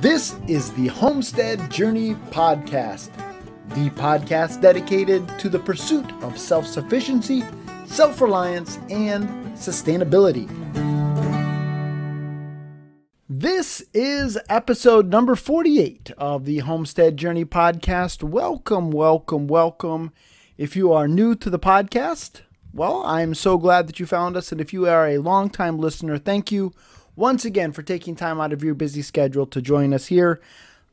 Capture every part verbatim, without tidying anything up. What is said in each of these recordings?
This is the Homestead Journey Podcast, the podcast dedicated to the pursuit of self-sufficiency, self-reliance, and sustainability. This is episode number forty-eight of the Homestead Journey Podcast. Welcome, welcome, welcome. If you are new to the podcast, well, I'm so glad that you found us. And if you are a longtime listener, thank you once again for taking time out of your busy schedule to join us here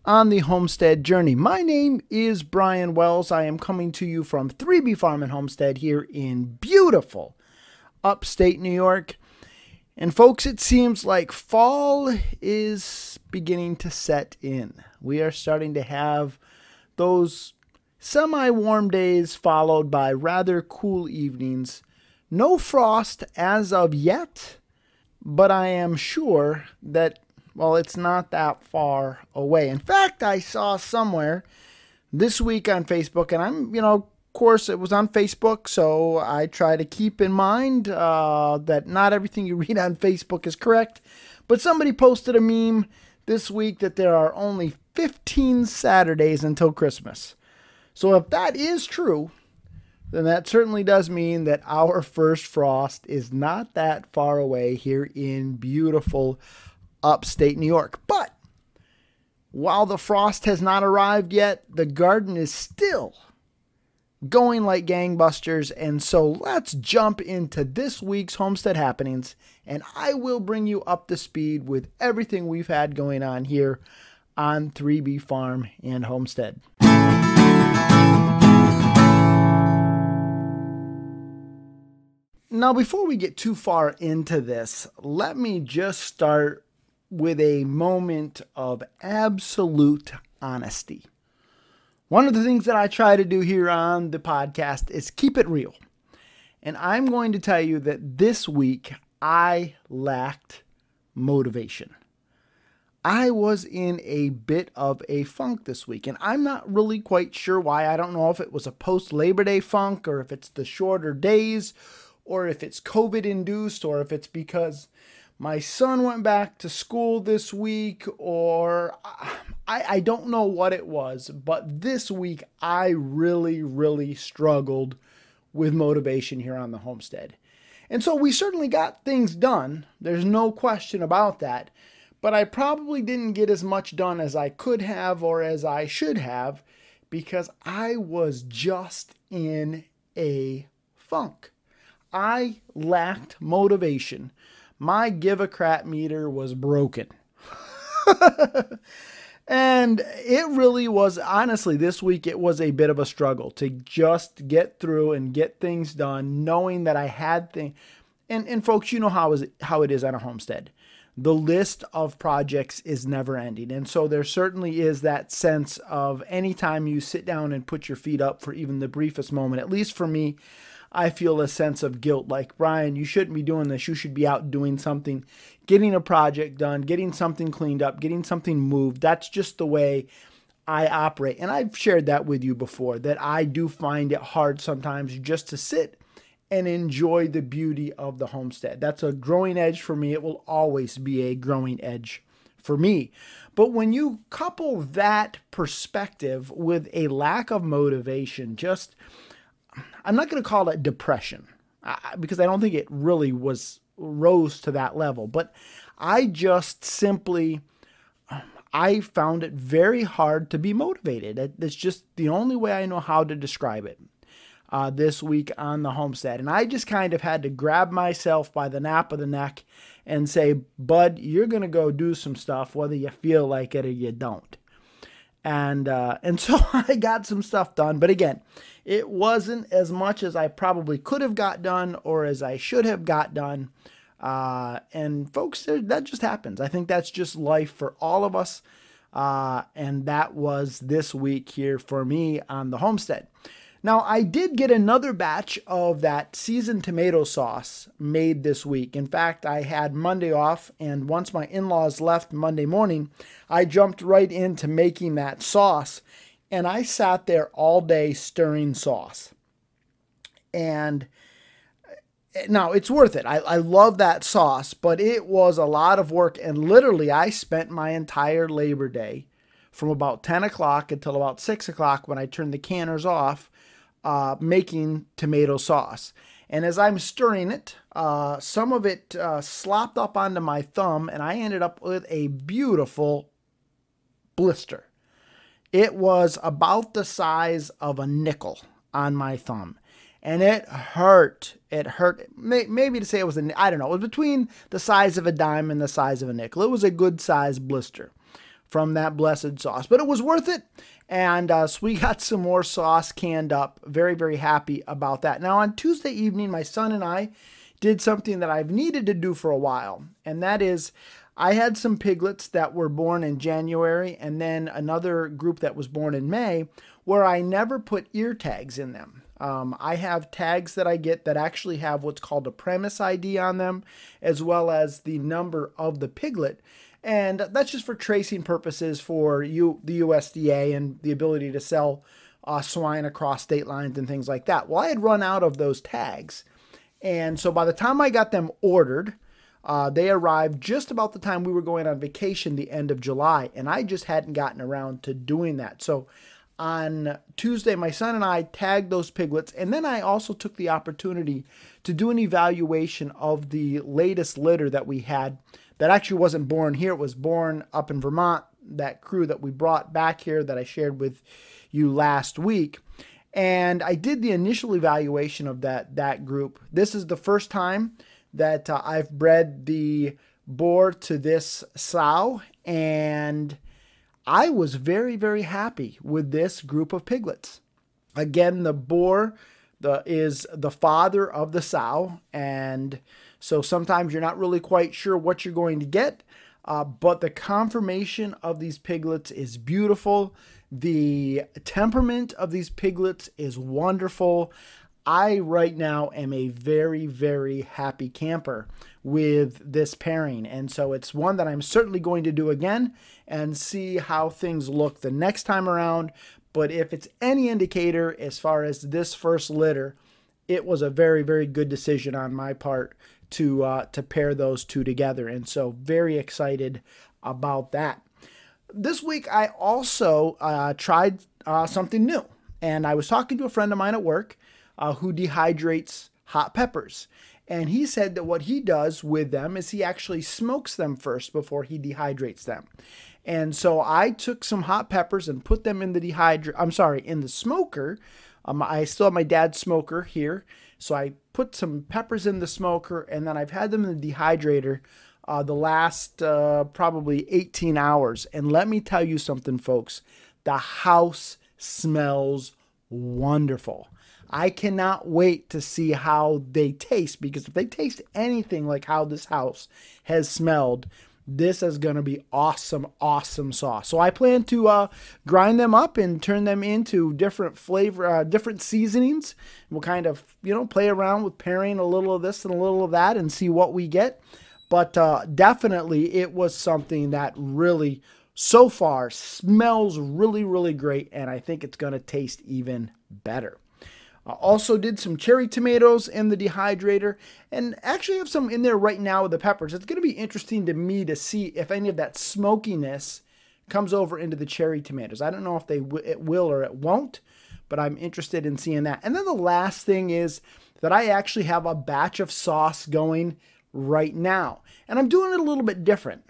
on the Homestead Journey. My name is Brian Wells. I am coming to you from three B Farm and Homestead here in beautiful upstate New York. And folks, it seems like fall is beginning to set in. We are starting to have those semi-warm days followed by rather cool evenings. No frost as of yet, but I am sure that, well, it's not that far away. In fact, I saw somewhere this week on Facebook, and I'm, you know, of course, it was on Facebook, so I try to keep in mind uh, that not everything you read on Facebook is correct, but somebody posted a meme this week that there are only fifteen Saturdays until Christmas. So if that is true, then that certainly does mean that our first frost is not that far away here in beautiful upstate New York. But while the frost has not arrived yet, the garden is still going like gangbusters. And so let's jump into this week's Homestead Happenings, and I will bring you up to speed with everything we've had going on here on three B Farm and Homestead. Now, before we get too far into this, let me just start with a moment of absolute honesty. One of the things that I try to do here on the podcast is keep it real. And I'm going to tell you that this week I lacked motivation. I was in a bit of a funk this week, and I'm not really quite sure why. I don't know if it was a post-Labor Day funk or if it's the shorter days, or if it's COVID-induced, or if it's because my son went back to school this week, or I, I don't know what it was, but this week I really, really struggled with motivation here on the homestead. And so we certainly got things done. There's no question about that. But I probably didn't get as much done as I could have or as I should have, because I was just in a funk. I lacked motivation. My give a crap meter was broken. And it really was, honestly, this week it was a bit of a struggle to just get through and get things done, knowing that I had things. And, and folks, you know how is it, how it is on a homestead. The list of projects is never ending. And so there certainly is that sense of anytime you sit down and put your feet up for even the briefest moment, at least for me, I feel a sense of guilt, like, Brian, you shouldn't be doing this. You should be out doing something, getting a project done, getting something cleaned up, getting something moved. That's just the way I operate. And I've shared that with you before, that I do find it hard sometimes just to sit and enjoy the beauty of the homestead. That's a growing edge for me. It will always be a growing edge for me. But when you couple that perspective with a lack of motivation, just... I'm not going to call it depression because I don't think it really was rose to that level. But I just simply, I found it very hard to be motivated. It's just the only way I know how to describe it uh, this week on the homestead. And I just kind of had to grab myself by the nape of the neck and say, bud, you're going to go do some stuff, whether you feel like it or you don't. And uh, and so I got some stuff done. But again, it wasn't as much as I probably could have got done or as I should have got done. Uh, and folks, that just happens. I think that's just life for all of us. Uh, and that was this week here for me on the homestead. Now, I did get another batch of that seasoned tomato sauce made this week. In fact, I had Monday off, and once my in-laws left Monday morning, I jumped right into making that sauce, and I sat there all day stirring sauce. And Now, it's worth it. I, I love that sauce, but it was a lot of work. And literally, I spent my entire Labor Day from about ten o'clock until about six o'clock when I turned the canners off, uh, making tomato sauce. And as I'm stirring it, uh, some of it uh, slopped up onto my thumb, and I ended up with a beautiful blister. It was about the size of a nickel on my thumb. And it hurt. It hurt. Maybe to say it was, a, I don't know. It was between the size of a dime and the size of a nickel. It was a good sized blister from that blessed sauce. But it was worth it. And uh, so we got some more sauce canned up. Very, very happy about that. Now on Tuesday evening, my son and I did something that I've needed to do for a while. And that is, I had some piglets that were born in January and then another group that was born in May where I never put ear tags in them. Um, I have tags that I get that actually have what's called a premise I D on them, as well as the number of the piglet. And that's just for tracing purposes for you, the U S D A and the ability to sell uh, swine across state lines and things like that. Well, I had run out of those tags. And so by the time I got them ordered, uh, they arrived just about the time we were going on vacation, the end of July. And I just hadn't gotten around to doing that. So on Tuesday, my son and I tagged those piglets, and then I also took the opportunity to do an evaluation of the latest litter that we had that actually wasn't born here. It was born up in Vermont, that crew that we brought back here that I shared with you last week. And I did the initial evaluation of that, that group. This is the first time that uh, I've bred the boar to this sow, and I was very, very happy with this group of piglets. Again, the boar the, is the father of the sow, and so sometimes you're not really quite sure what you're going to get, uh, but the conformation of these piglets is beautiful. The temperament of these piglets is wonderful. I right now am a very, very happy camper with this pairing. And so it's one that I'm certainly going to do again and see how things look the next time around. But if it's any indicator as far as this first litter, it was a very, very good decision on my part to, uh, to pair those two together. And so very excited about that. This week, I also uh, tried uh, something new. And I was talking to a friend of mine at work Uh, who dehydrates hot peppers. And he said that what he does with them is he actually smokes them first before he dehydrates them. And so I took some hot peppers and put them in the dehydr- I'm sorry, in the smoker. Um, I still have my dad's smoker here. So I put some peppers in the smoker, and then I've had them in the dehydrator uh, the last uh, probably eighteen hours. And let me tell you something, folks. The house smells wonderful. I cannot wait to see how they taste, because if they taste anything like how this house has smelled, this is going to be awesome, awesome sauce. So I plan to uh, grind them up and turn them into different flavor, uh, different seasonings. We'll kind of, you know, play around with pairing a little of this and a little of that and see what we get. But uh, definitely it was something that really, so far, smells really, really great. And I think it's going to taste even better. I also did some cherry tomatoes in the dehydrator, and actually have some in there right now with the peppers. It's going to be interesting to me to see if any of that smokiness comes over into the cherry tomatoes. I don't know if they w it will or it won't, but I'm interested in seeing that. And then the last thing is that I actually have a batch of sauce going right now, and I'm doing it a little bit different.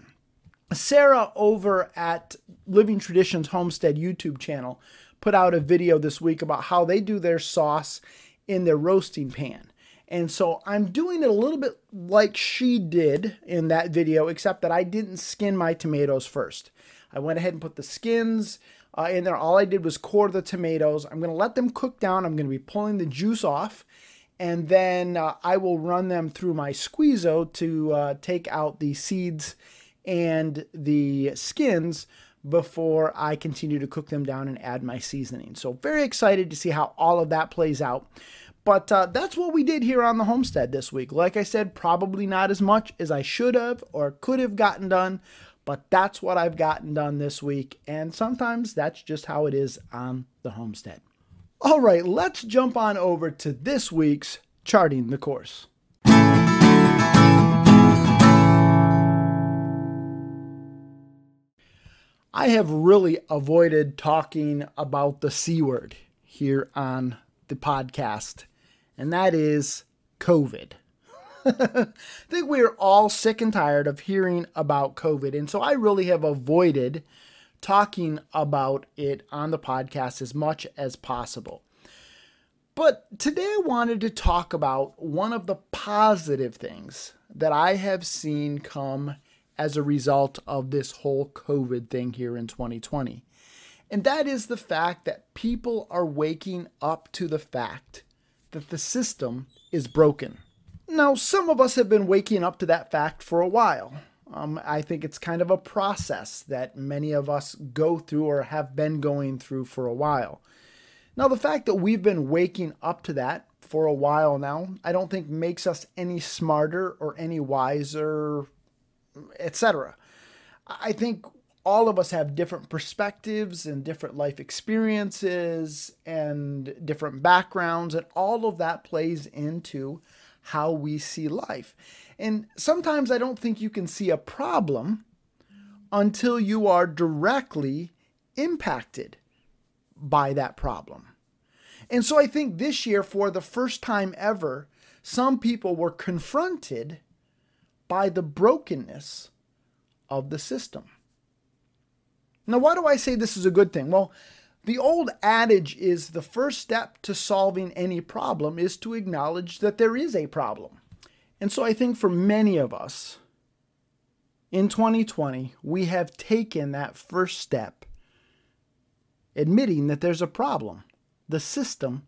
Sarah over at Living Traditions Homestead YouTube channel put out a video this week about how they do their sauce in their roasting pan. And so I'm doing it a little bit like she did in that video, except that I didn't skin my tomatoes first. I went ahead and put the skins uh, in there. All I did was core the tomatoes. I'm going to let them cook down. I'm going to be pulling the juice off. And then uh, I will run them through my squeezo to uh, take out the seeds and the skins before I continue to cook them down and add my seasoning. So very excited to see how all of that plays out. But uh, that's what we did here on the homestead this week. Like I said, probably not as much as I should have or could have gotten done, but that's what I've gotten done this week. And sometimes that's just how it is on the homestead. All right, let's jump on over to this week's Charting the Course. I have really avoided talking about the C word here on the podcast, and that is COVID. I think we are all sick and tired of hearing about COVID, and so I really have avoided talking about it on the podcast as much as possible. But today I wanted to talk about one of the positive things that I have seen come as a result of this whole COVID thing here in twenty twenty. And that is the fact that people are waking up to the fact that the system is broken. Now, some of us have been waking up to that fact for a while. Um, I think it's kind of a process that many of us go through or have been going through for a while. Now, the fact that we've been waking up to that for a while now, I don't think makes us any smarter or any wiser, et cetera. I think all of us have different perspectives and different life experiences and different backgrounds, and all of that plays into how we see life. And sometimes I don't think you can see a problem until you are directly impacted by that problem. And so I think this year, for the first time ever, some people were confronted by the brokenness of the system. Now, why do I say this is a good thing? Well, the old adage is the first step to solving any problem is to acknowledge that there is a problem. And so I think for many of us in twenty twenty, we have taken that first step, admitting that there's a problem. The system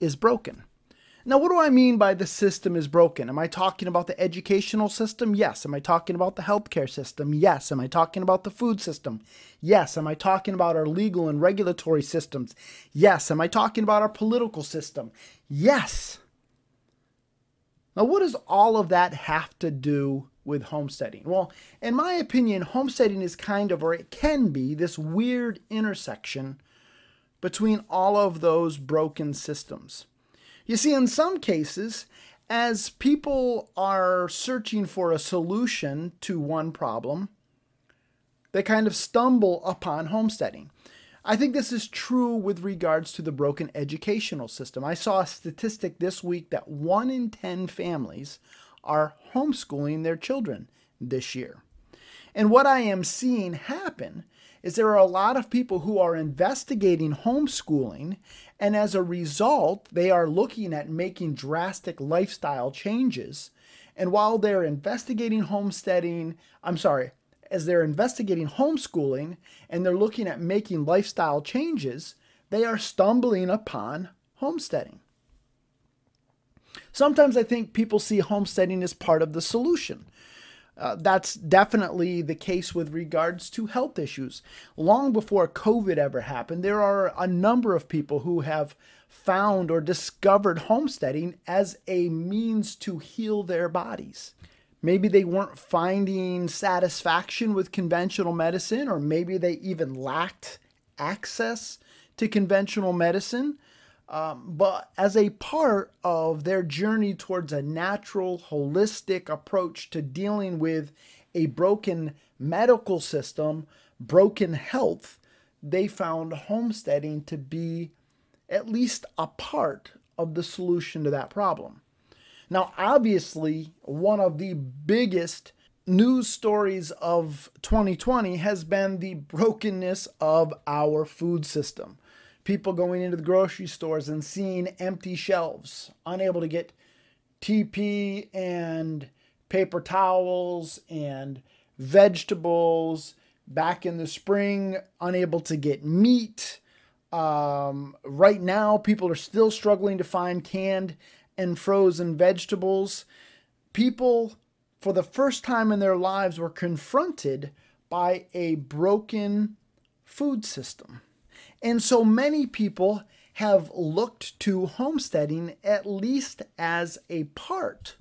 is broken. Now, what do I mean by the system is broken? Am I talking about the educational system? Yes. Am I talking about the healthcare system? Yes. Am I talking about the food system? Yes. Am I talking about our legal and regulatory systems? Yes. Am I talking about our political system? Yes. Now, what does all of that have to do with homesteading? Well, in my opinion, homesteading is kind of, or it can be, this weird intersection between all of those broken systems. You see, in some cases, as people are searching for a solution to one problem, they kind of stumble upon homesteading. I think this is true with regards to the broken educational system. I saw a statistic this week that one in ten families are homeschooling their children this year. And what I am seeing happen is there are a lot of people who are investigating homeschooling, and as a result, they are looking at making drastic lifestyle changes. And while they're investigating homesteading, I'm sorry, as they're investigating homeschooling and they're looking at making lifestyle changes, they are stumbling upon homesteading. Sometimes I think people see homesteading as part of the solution. Uh, that's definitely the case with regards to health issues. Long before COVID ever happened, there are a number of people who have found or discovered homesteading as a means to heal their bodies. Maybe they weren't finding satisfaction with conventional medicine, or maybe they even lacked access to conventional medicine. Um, but as a part of their journey towards a natural, holistic approach to dealing with a broken medical system, broken health, they found homesteading to be at least a part of the solution to that problem. Now, obviously, one of the biggest news stories of twenty twenty has been the brokenness of our food system. People going into the grocery stores and seeing empty shelves, unable to get T P and paper towels and vegetables. Back in the spring, unable to get meat. Um, right now, people are still struggling to find canned and frozen vegetables. People, for the first time in their lives, were confronted by a broken food system. And so many people have looked to homesteading at least as a part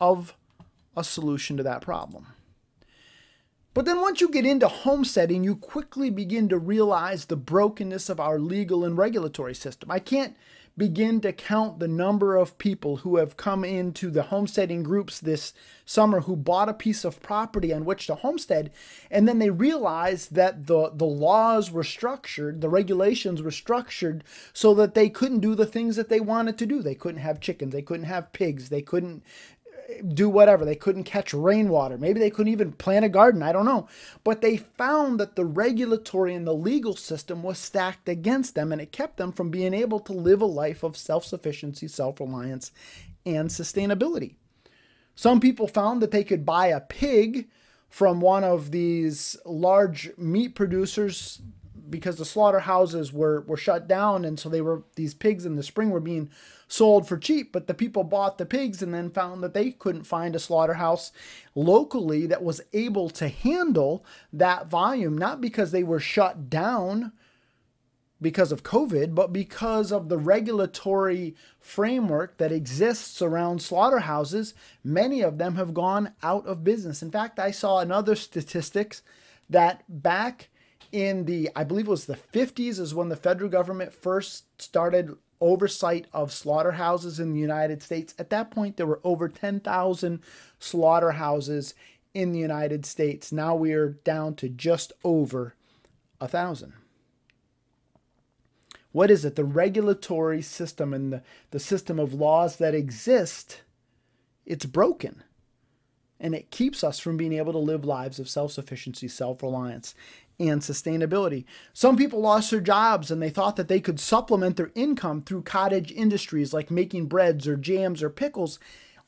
of a solution to that problem. But then once you get into homesteading, you quickly begin to realize the brokenness of our legal and regulatory system. I can't begin to count the number of people who have come into the homesteading groups this summer who bought a piece of property on which to homestead, and then they realized that the, the laws were structured, the regulations were structured so that they couldn't do the things that they wanted to do. They couldn't have chickens, they couldn't have pigs, they couldn't do whatever, they couldn't catch rainwater, maybe they couldn't even plant a garden, I don't know. But they found that the regulatory and the legal system was stacked against them, and it kept them from being able to live a life of self-sufficiency, self-reliance, and sustainability. Some people found that they could buy a pig from one of these large meat producers because the slaughterhouses were, were shut down, and so they were, these pigs in the spring were being sold for cheap, but the people bought the pigs and then found that they couldn't find a slaughterhouse locally that was able to handle that volume, not because they were shut down because of COVID, but because of the regulatory framework that exists around slaughterhouses. Many of them have gone out of business. In fact, I saw another statistics that back in the, I believe it was the fifties is when the federal government first started oversight of slaughterhouses in the United States. At that point, there were over ten thousand slaughterhouses in the United States. Now we are down to just over a thousand. What is it? The regulatory system and the, the system of laws that exist, it's broken. And it keeps us from being able to live lives of self-sufficiency, self-reliance, and sustainability. Some people lost their jobs and they thought that they could supplement their income through cottage industries like making breads or jams or pickles,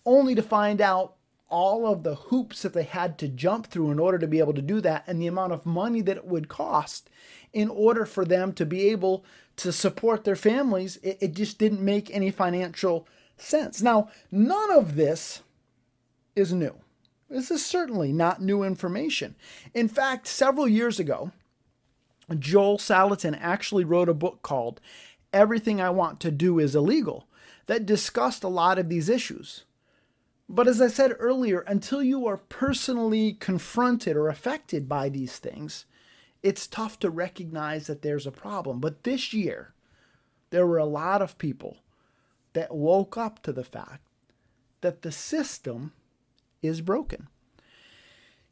only to find out all of the hoops that they had to jump through in order to be able to do that, and the amount of money that it would cost in order for them to be able to support their families. It, it just didn't make any financial sense. Now, none of this is new. This is certainly not new information. In fact, several years ago, Joel Salatin actually wrote a book called Everything I Want to Do is Illegal that discussed a lot of these issues. But as I said earlier, until you are personally confronted or affected by these things, it's tough to recognize that there's a problem. But this year, there were a lot of people that woke up to the fact that the system is broken.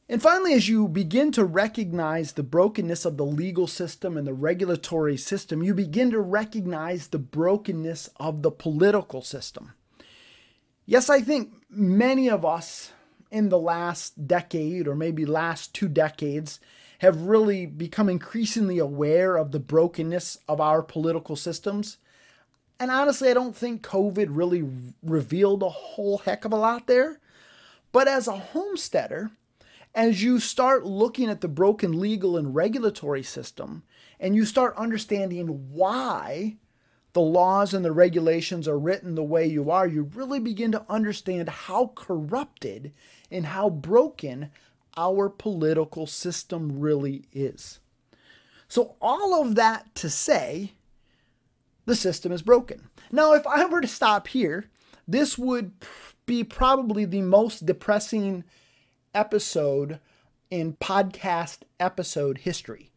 And finally, as you begin to recognize the brokenness of the legal system and the regulatory system, you begin to recognize the brokenness of the political system. Yes, I think many of us in the last decade or maybe last two decades have really become increasingly aware of the brokenness of our political systems. And honestly, I don't think COVID really revealed a whole heck of a lot there. But as a homesteader, as you start looking at the broken legal and regulatory system, and you start understanding why the laws and the regulations are written the way you are, you really begin to understand how corrupted and how broken our political system really is. So all of that to say, the system is broken. Now, if I were to stop here, this would be probably the most depressing episode in podcast episode history.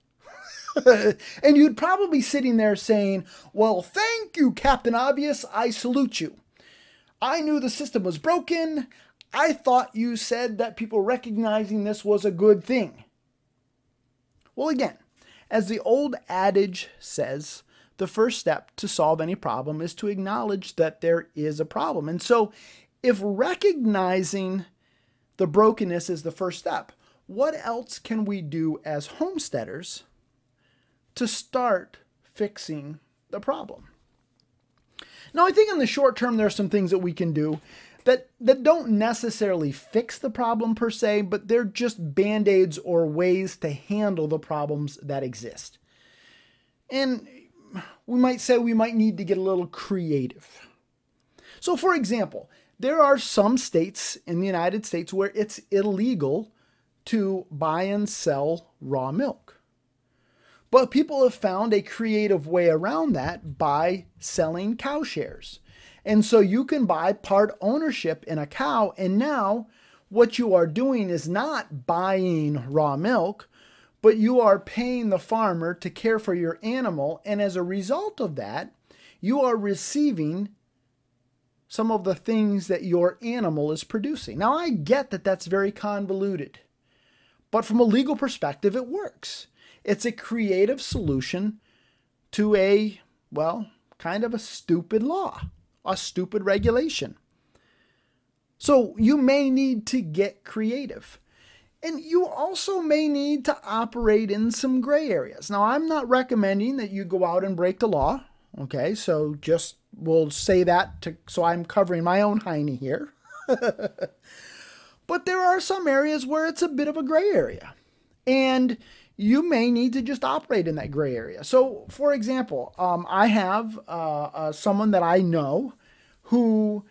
And you'd probably be sitting there saying, well, thank you, Captain Obvious. I salute you. I knew the system was broken. I thought you said that people recognizing this was a good thing. Well, again, as the old adage says, the first step to solve any problem is to acknowledge that there is a problem. And so if recognizing the brokenness is the first step, what else can we do as homesteaders to start fixing the problem? Now, I think in the short term, there are some things that we can do that, that don't necessarily fix the problem per se, but they're just band-aids or ways to handle the problems that exist. And we might say we might need to get a little creative. So for example, there are some states in the United States where it's illegal to buy and sell raw milk. But people have found a creative way around that by selling cow shares. And so you can buy part ownership in a cow, and now what you are doing is not buying raw milk, but you are paying the farmer to care for your animal, and as a result of that, you are receiving some of the things that your animal is producing. Now, I get that that's very convoluted, but from a legal perspective, it works. It's a creative solution to a, well, kind of a stupid law, a stupid regulation. So you may need to get creative. And you also may need to operate in some gray areas. Now, I'm not recommending that you go out and break the law. Okay, so just we'll say that to, so I'm covering my own hiney here. But there are some areas where it's a bit of a gray area. And you may need to just operate in that gray area. So, for example, um, I have uh, uh, someone that I know who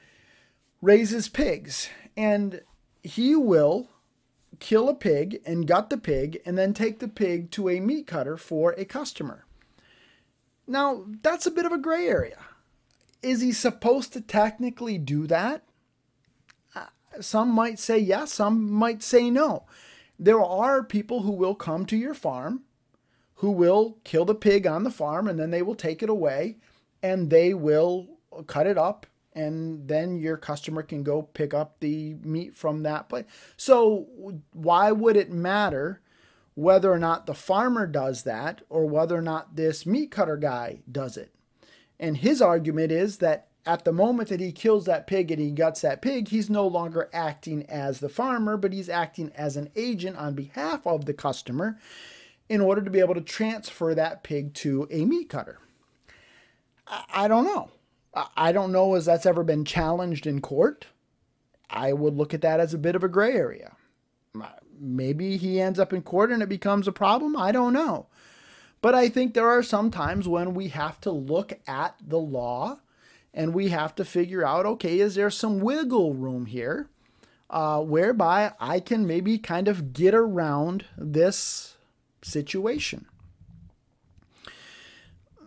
raises pigs. And he will kill a pig and gut the pig and then take the pig to a meat cutter for a customer. Now, that's a bit of a gray area. Is he supposed to technically do that? Uh, some might say yes, some might say no. There are people who will come to your farm, who will kill the pig on the farm, and then they will take it away, and they will cut it up, and then your customer can go pick up the meat from that place. So why would it matter whether or not the farmer does that or whether or not this meat cutter guy does it? And his argument is that at the moment that he kills that pig and he guts that pig, he's no longer acting as the farmer, but he's acting as an agent on behalf of the customer in order to be able to transfer that pig to a meat cutter. I don't know. I don't know as that's ever been challenged in court. I would look at that as a bit of a gray area. Maybe he ends up in court and it becomes a problem. I don't know. But I think there are some times when we have to look at the law and we have to figure out, okay, is there some wiggle room here uh, whereby I can maybe kind of get around this situation?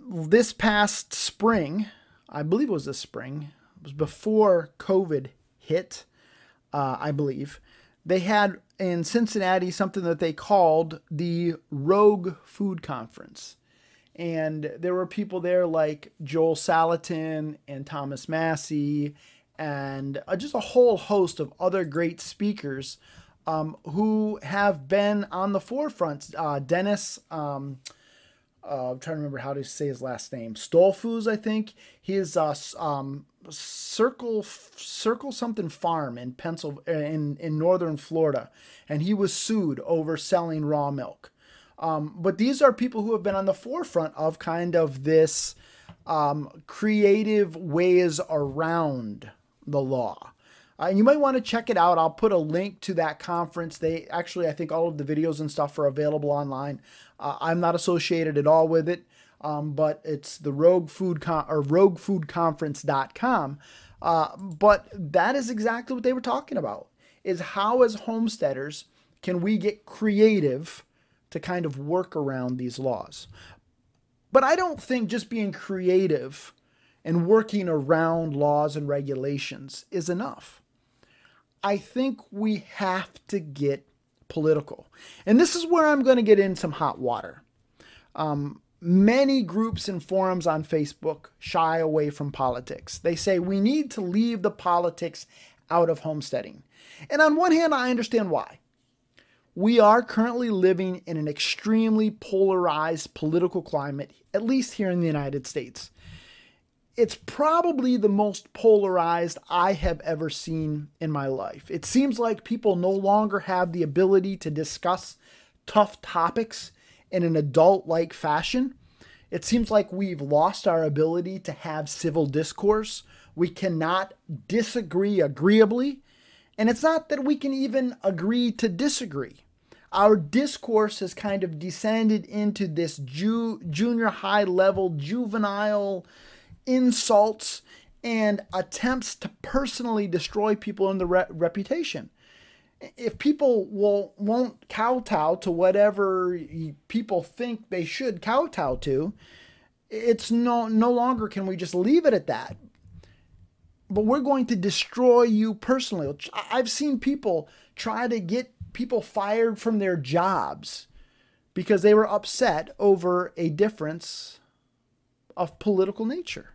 This past spring, I believe it was this spring, it was before COVID hit, uh, I believe, they had in Cincinnati something that they called the Rogue Food Conference. And there were people there like Joel Salatin and Thomas Massie and just a whole host of other great speakers um, who have been on the forefront. Uh, Dennis, um, uh, I'm trying to remember how to say his last name, Stolfoos, I think. He is uh, um, Circle Circle something farm in Pennsylvania, in, in northern Florida, and he was sued over selling raw milk. Um, but these are people who have been on the forefront of kind of this um, creative ways around the law. Uh, you might want to check it out. I'll put a link to that conference. They actually, I think all of the videos and stuff are available online. Uh, I'm not associated at all with it. Um, but it's the Rogue Food Con or rogue food conference dot com. Uh, but that is exactly what they were talking about, is how as homesteaders can we get creative to kind of work around these laws. But I don't think just being creative and working around laws and regulations is enough. I think we have to get political. And this is where I'm going to get in some hot water. Um, Many groups and forums on Facebook shy away from politics. They say we need to leave the politics out of homesteading. And on one hand, I understand why. We are currently living in an extremely polarized political climate, at least here in the United States. It's probably the most polarized I have ever seen in my life. It seems like people no longer have the ability to discuss tough topics in an adult-like fashion. It seems like we've lost our ability to have civil discourse. We cannot disagree agreeably. And it's not that we can even agree to disagree. Our discourse has kind of descended into this ju- junior high-level juvenile insults and attempts to personally destroy people in the re- reputation. If people will, won't kowtow to whatever people think they should kowtow to, it's no, no longer can we just leave it at that. But we're going to destroy you personally. I've seen people try to get people fired from their jobs because they were upset over a difference of political nature.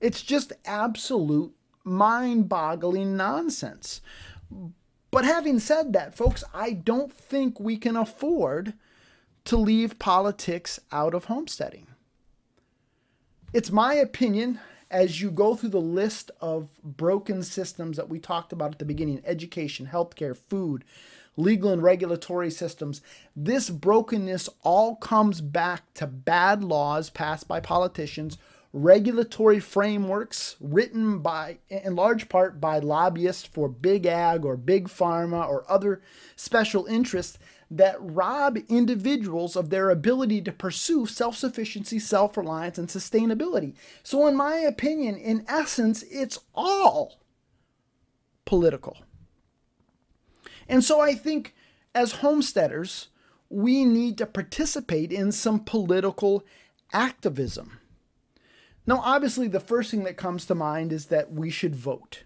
It's just absolute mind-boggling nonsense. But having said that, folks, I don't think we can afford to leave politics out of homesteading. It's my opinion, as you go through the list of broken systems that we talked about at the beginning, education, healthcare, food, legal and regulatory systems, this brokenness all comes back to bad laws passed by politicians, regulatory frameworks written by, in large part, by lobbyists for big ag or big pharma or other special interests that rob individuals of their ability to pursue self-sufficiency, self-reliance, and sustainability. So in my opinion, in essence, it's all political. And so I think as homesteaders, we need to participate in some political activism. Now, obviously, the first thing that comes to mind is that we should vote.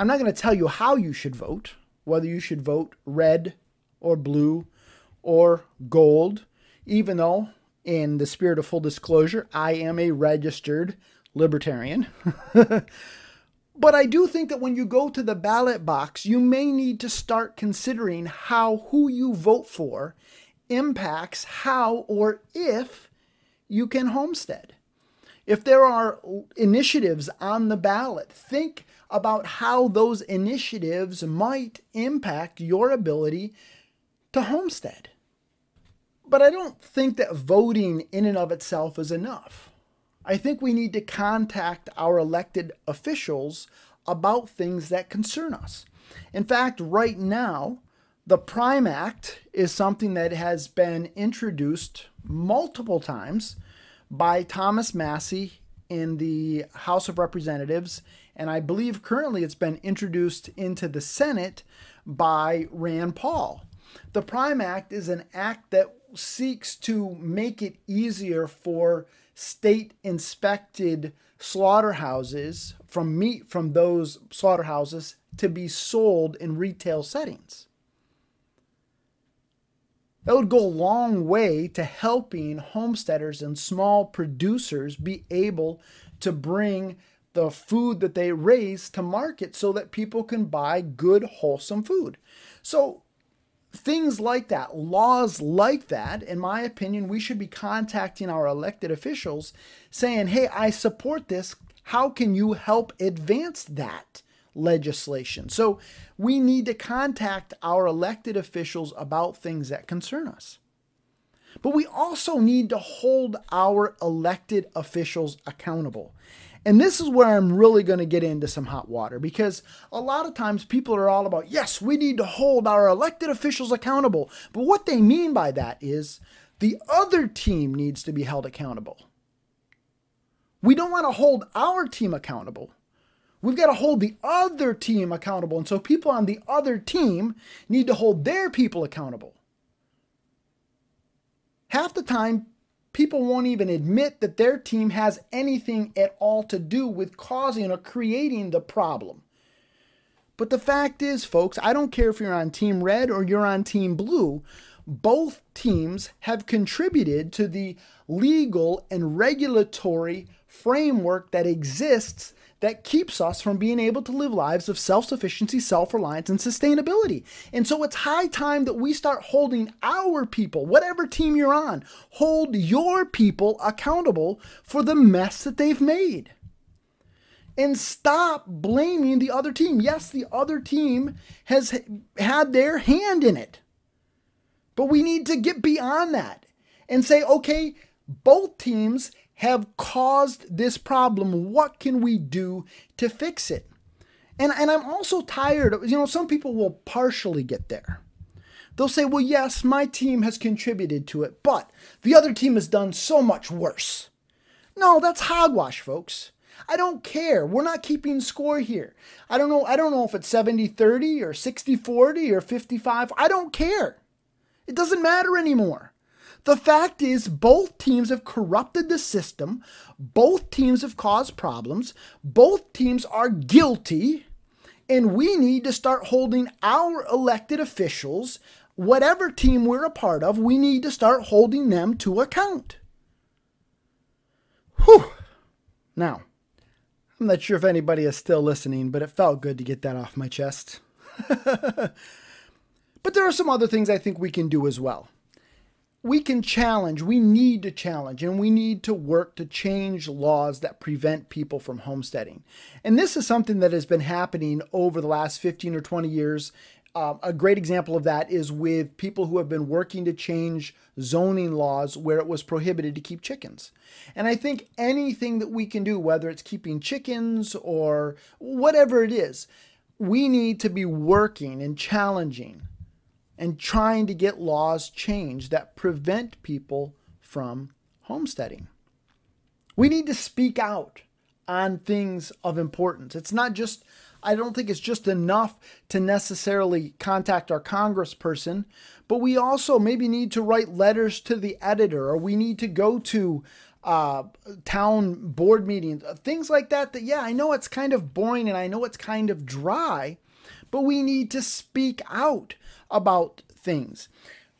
I'm not going to tell you how you should vote, whether you should vote red or blue or gold, even though, in the spirit of full disclosure, I am a registered libertarian. But I do think that when you go to the ballot box, you may need to start considering how who you vote for impacts how or if you can homestead. If there are initiatives on the ballot, think about how those initiatives might impact your ability to homestead. But I don't think that voting in and of itself is enough. I think we need to contact our elected officials about things that concern us. In fact, right now, the Prime Act is something that has been introduced multiple times by Thomas Massie in the House of Representatives, and I believe currently it's been introduced into the Senate by Rand Paul. The Prime Act is an act that seeks to make it easier for state-inspected slaughterhouses from meat from those slaughterhouses to be sold in retail settings. That would go a long way to helping homesteaders and small producers be able to bring the food that they raise to market so that people can buy good, wholesome food. So things like that, laws like that, in my opinion, we should be contacting our elected officials saying, hey, I support this. How can you help advance that legislation? So we need to contact our elected officials about things that concern us. But we also need to hold our elected officials accountable. And this is where I'm really going to get into some hot water, because a lot of times people are all about, yes, we need to hold our elected officials accountable. But what they mean by that is the other team needs to be held accountable. We don't want to hold our team accountable. We've got to hold the other team accountable. And so people on the other team need to hold their people accountable. Half the time, people won't even admit that their team has anything at all to do with causing or creating the problem. But the fact is, folks, I don't care if you're on team red or you're on team blue, both teams have contributed to the legal and regulatory framework that exists that keeps us from being able to live lives of self-sufficiency, self-reliance, and sustainability. And so it's high time that we start holding our people, whatever team you're on, hold your people accountable for the mess that they've made. And stop blaming the other team. Yes, the other team has had their hand in it. But we need to get beyond that and say, okay, both teams have caused this problem. What can we do to fix it? And, and I'm also tired of, you know, some people will partially get there. They'll say, well, yes, my team has contributed to it, but the other team has done so much worse. No, that's hogwash, folks. I don't care. We're not keeping score here. I don't know. I don't know if it's seventy thirty or sixty forty or fifty-five. I don't care. It doesn't matter anymore. The fact is, both teams have corrupted the system, both teams have caused problems, both teams are guilty, and we need to start holding our elected officials, whatever team we're a part of, we need to start holding them to account. Whew. Now, I'm not sure if anybody is still listening, but it felt good to get that off my chest. But there are some other things I think we can do as well. We can challenge, we need to challenge, and we need to work to change laws that prevent people from homesteading. And this is something that has been happening over the last fifteen or twenty years. Uh, a great example of that is with people who have been working to change zoning laws where it was prohibited to keep chickens. And I think anything that we can do, whether it's keeping chickens or whatever it is, we need to be working and challenging and trying to get laws changed that prevent people from homesteading. We need to speak out on things of importance. It's not just, I don't think it's just enough to necessarily contact our congressperson, but we also maybe need to write letters to the editor, or we need to go to uh, town board meetings, things like that, that, yeah, I know it's kind of boring and I know it's kind of dry, but we need to speak out about things.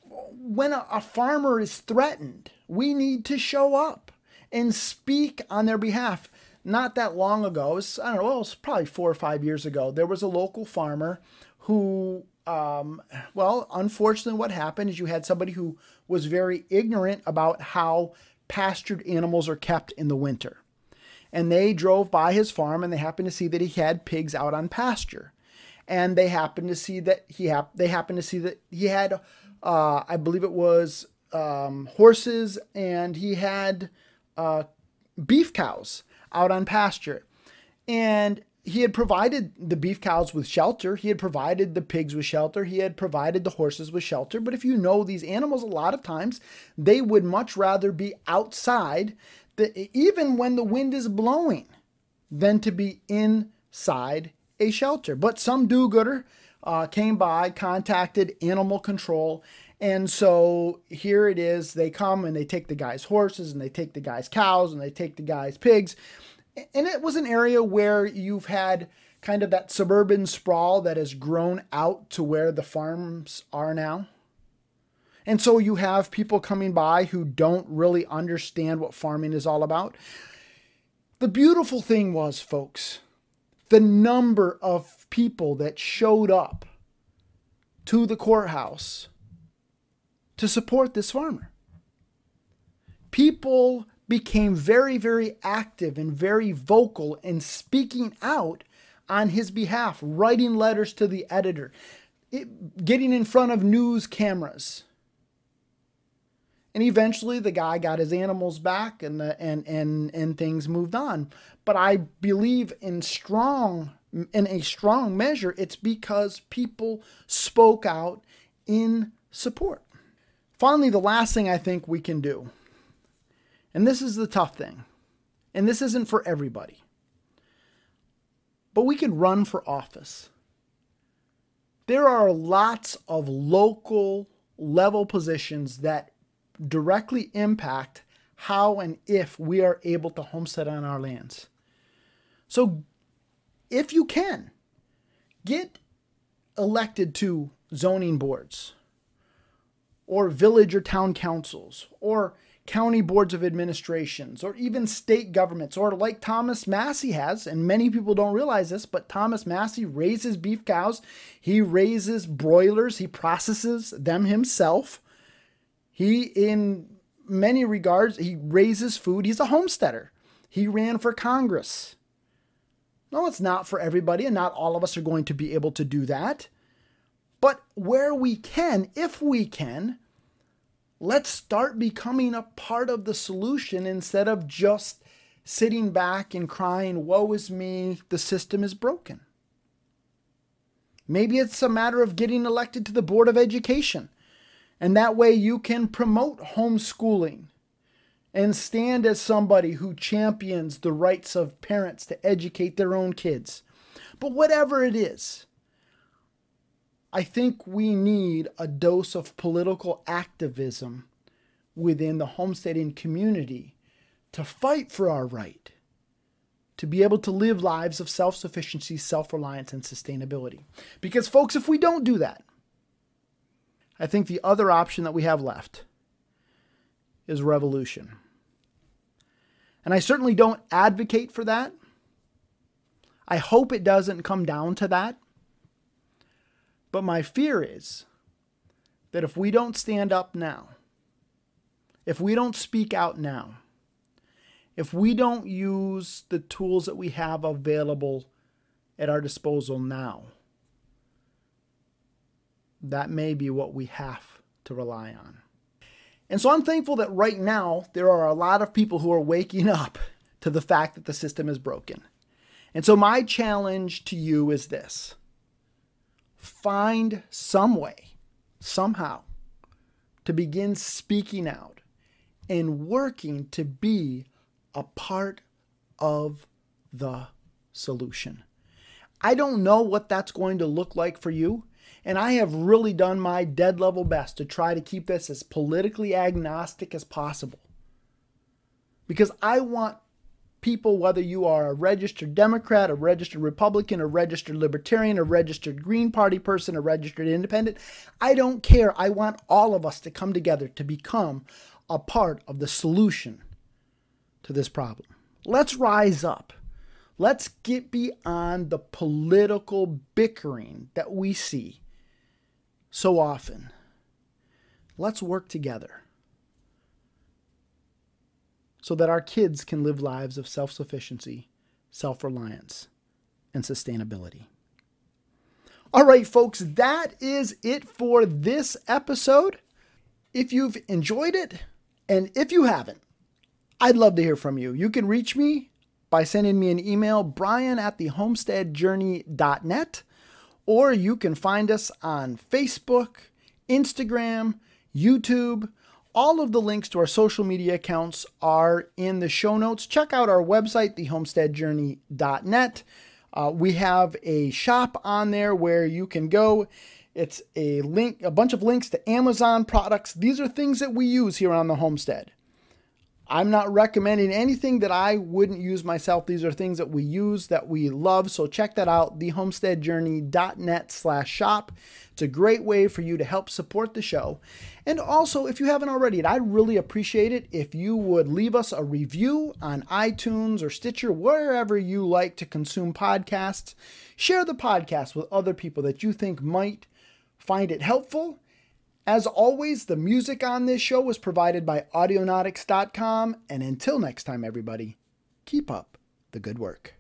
When a, a farmer is threatened, we need to show up and speak on their behalf. Not that long ago, it was, I don't know, it was probably four or five years ago, there was a local farmer who, um, well, unfortunately what happened is you had somebody who was very ignorant about how pastured animals are kept in the winter. And they drove by his farm and they happened to see that he had pigs out on pasture. And they happened to see that he ha they happened to see that he had, uh, I believe it was um, horses, and he had uh, beef cows out on pasture. And he had provided the beef cows with shelter. He had provided the pigs with shelter. He had provided the horses with shelter. But if you know these animals, a lot of times they would much rather be outside, the, even when the wind is blowing, than to be inside a shelter. But some do-gooder uh, came by, contacted animal control, and so here it is. They come and they take the guy's horses and they take the guy's cows and they take the guy's pigs. And it was an area where you've had kind of that suburban sprawl that has grown out to where the farms are now. And so you have people coming by who don't really understand what farming is all about. The beautiful thing was, folks, the number of people that showed up to the courthouse to support this farmer. People became very, very active and very vocal in speaking out on his behalf, writing letters to the editor, it, getting in front of news cameras. And eventually the guy got his animals back and, the, and, and, and things moved on. But I believe in, strong, in a strong measure, it's because people spoke out in support. Finally, the last thing I think we can do, and this is the tough thing, and this isn't for everybody, but we can run for office. There are lots of local level positions that directly impact how and if we are able to homestead on our lands. So if you can, get elected to zoning boards or village or town councils or county boards of administrations or even state governments, or like Thomas Massie has, and many people don't realize this, but Thomas Massie raises beef cows. He raises broilers. He processes them himself. He, in many regards, he raises food. He's a homesteader. He ran for Congress. No, it's not for everybody, and not all of us are going to be able to do that. But where we can, if we can, let's start becoming a part of the solution instead of just sitting back and crying, woe is me, the system is broken. Maybe it's a matter of getting elected to the Board of Education. And that way you can promote homeschooling and stand as somebody who champions the rights of parents to educate their own kids. But whatever it is, I think we need a dose of political activism within the homesteading community to fight for our right to be able to live lives of self-sufficiency, self-reliance, and sustainability. Because, folks, if we don't do that, I think the other option that we have left is revolution. And I certainly don't advocate for that, I hope it doesn't come down to that. But my fear is that if we don't stand up now, if we don't speak out now, if we don't use the tools that we have available at our disposal now, that may be what we have to rely on. And so I'm thankful that right now there are a lot of people who are waking up to the fact that the system is broken. And so my challenge to you is this: find some way, somehow, to begin speaking out and working to be a part of the solution. I don't know what that's going to look like for you, and I have really done my dead level best to try to keep this as politically agnostic as possible, because I want people, whether you are a registered Democrat, a registered Republican, a registered Libertarian, a registered Green Party person, a registered Independent, I don't care. I want all of us to come together to become a part of the solution to this problem. Let's rise up. Let's get beyond the political bickering that we see so often. Let's work together so that our kids can live lives of self-sufficiency, self-reliance, and sustainability. All right, folks, that is it for this episode. If you've enjoyed it, and if you haven't, I'd love to hear from you. You can reach me by sending me an email, brian at the homestead journey dot net, or you can find us on Facebook, Instagram, YouTube. All of the links to our social media accounts are in the show notes. Check out our website, the homestead journey dot net. Uh, we have a shop on there where you can go. It's a link, a bunch of links to Amazon products. These are things that we use here on the homestead. I'm not recommending anything that I wouldn't use myself. These are things that we use, that we love. So check that out, the homestead journey dot net slash shop. It's a great way for you to help support the show. And also, if you haven't already, and I really appreciate it if you would leave us a review on iTunes or Stitcher, wherever you like to consume podcasts. Share the podcast with other people that you think might find it helpful. As always, the music on this show was provided by audionautix dot com, and until next time, everybody, keep up the good work.